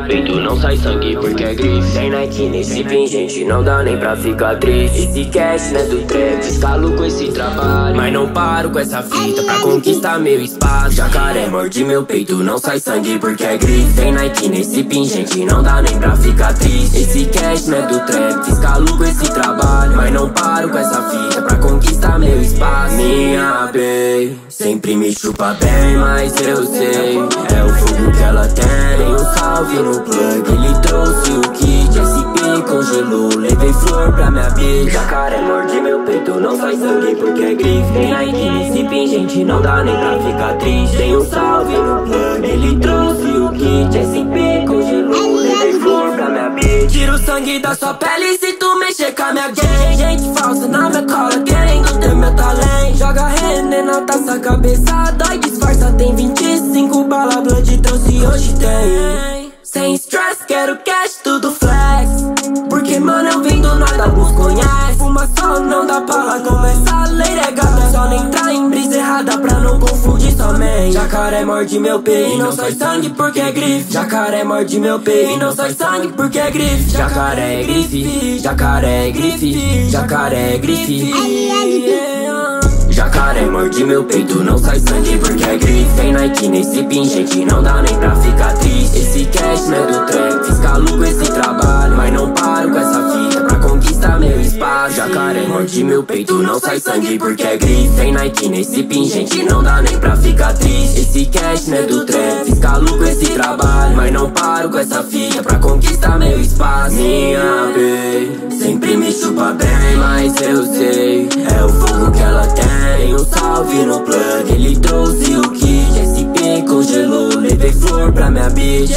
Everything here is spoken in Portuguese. meu peito não sai sangue porque é grife. Tem Nike nesse pingente, não dá nem pra ficar triste. Esse cash não é do trap, escalo com esse trabalho, mas não paro com essa fita pra conquistar meu espaço. Jacaré morde meu peito, não sai sangue porque é grife. Tem Nike nesse pingente, não dá nem pra ficar triste. Esse cash não é do trap, escalo com esse trabalho, mas não paro com essa fita pra conquistar meu espaço. Minha baby sempre me chupa bem, mas eu sei, é o fogo que ela tem. Um salve no plug, ele trouxe o kit, SP congelou, levei flor pra minha bitch. Jacaré morde meu peito, não sai sangue porque é grife. Tem Nike nesse pingente, não dá nem pra ficar triste. Tem um salve no plug, ele trouxe o kit, SP congelou, levei flor pra minha bitch. Tira o sangue da sua pele se tu mexer com a minha gang. Gente falsa na minha cola, gang, não tem meu talento. Joga na taça, cabeça dói, disfarça. Tem 25 bala, blood trouxe, hoje tem. Sem stress, quero cash, tudo flex, porque mano eu vim do nada, alguns conhece. Fuma só, não dá pala, como essa lei é gata. Só nem tá em brisa errada pra não confundir somente. Jacaré morde meu peito e não sai sangue porque é grife. Jacaré morde meu peito e não sai sangue porque é grife. Jacaré é grife, jacaré é grife, jacaré é grife. Jacaré morde meu peito, não sai sangue porque é grife. Tem Nike nesse pingente, não dá nem pra ficar triste. Esse cash não é do trap, escalo com esse trabalho, mas não paro com essa fita pra conquistar meu espaço. Jacaré morde meu peito, não sai sangue porque é grife. Tem Nike nesse pingente, não dá nem pra ficar triste. Esse cash não é do trap, escalo com esse trabalho, mas não paro com essa fita pra conquistar meu espaço. Minha baby sempre me chupa bem, mas eu sei, é o fogo que ela tem. Tem um salve no plug, ele trouxe o kit, SP congelou, levei flor pra minha bitch.